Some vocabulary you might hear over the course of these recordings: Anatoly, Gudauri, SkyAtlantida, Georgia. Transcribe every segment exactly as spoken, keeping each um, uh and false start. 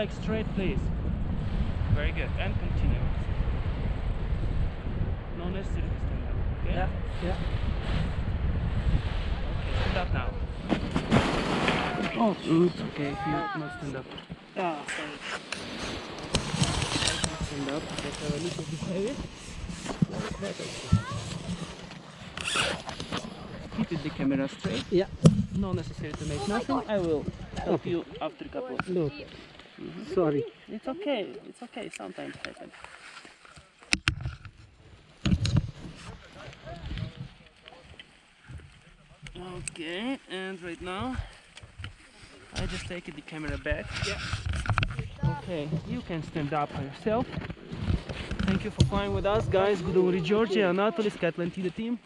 like straight, please. Very good. And continue. No necessary to stand up. Okay? Yeah. Yeah. Okay, stand up now. Oh, it's okay if you not stand up. Ah, sorry. Stand up. Let's have a look at this area. Keep it the camera straight. Yeah. No necessary to make nothing. I will help you after a couple of minutes. Mm-hmm. Sorry. It's okay. It's okay. Sometimes it happens. Okay. And right now, I just take the camera back. Yeah. Okay. You can stand up by yourself. Thank you for flying with us, guys. Gudumuri Georgia, Anatoly, SkyAtlantida team.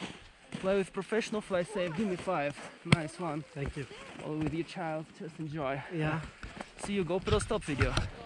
Fly with professional, fly safe. Give me five. Nice one. Thank you. All with your child. Just enjoy. Yeah. See you GoPro stop video.